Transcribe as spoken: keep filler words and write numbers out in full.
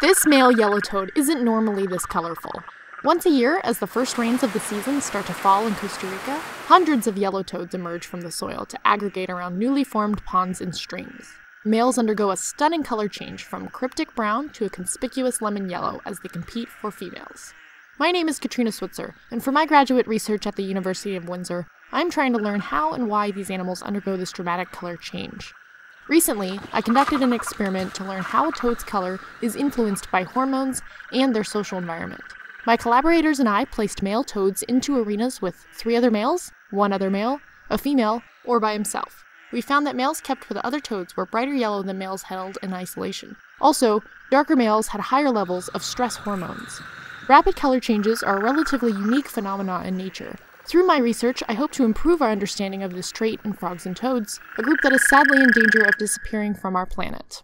This male yellow toad isn't normally this colorful. Once a year, as the first rains of the season start to fall in Costa Rica, hundreds of yellow toads emerge from the soil to aggregate around newly formed ponds and streams. Males undergo a stunning color change from cryptic brown to a conspicuous lemon yellow as they compete for females. My name is Katrina Switzer, and for my graduate research at the University of Windsor, I'm trying to learn how and why these animals undergo this dramatic color change. Recently, I conducted an experiment to learn how a toad's color is influenced by hormones and their social environment. My collaborators and I placed male toads into arenas with three other males, one other male, a female, or by himself. We found that males kept with other toads were brighter yellow than males held in isolation. Also, darker males had higher levels of stress hormones. Rapid color changes are a relatively unique phenomenon in nature. Through my research, I hope to improve our understanding of this trait in frogs and toads, a group that is sadly in danger of disappearing from our planet.